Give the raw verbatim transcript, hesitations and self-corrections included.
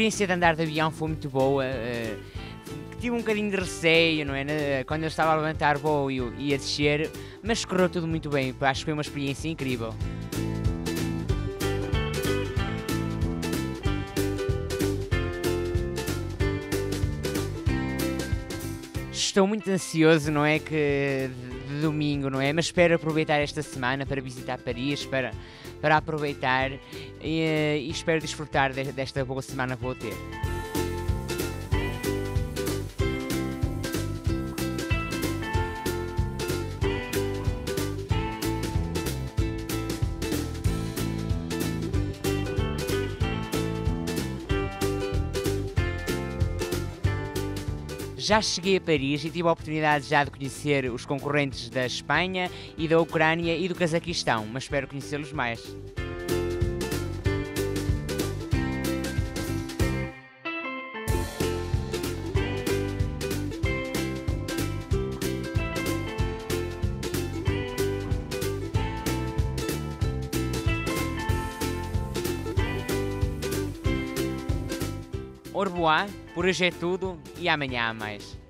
experiência de andar de avião foi muito boa. Uh, Tive um bocadinho de receio, não é? Quando eu estava a levantar voo e a descer, mas correu tudo muito bem. Acho que foi uma experiência incrível. Estou muito ansioso, não é? Que de domingo, não é? Mas espero aproveitar esta semana para visitar Paris, para, para aproveitar e, e espero desfrutar desta boa semana que vou ter. Já cheguei a Paris e tive a oportunidade já de conhecer os concorrentes da Espanha e da Ucrânia e do Cazaquistão, mas espero conhecê-los mais. Au revoir, por hoje é tudo e amanhã há mais.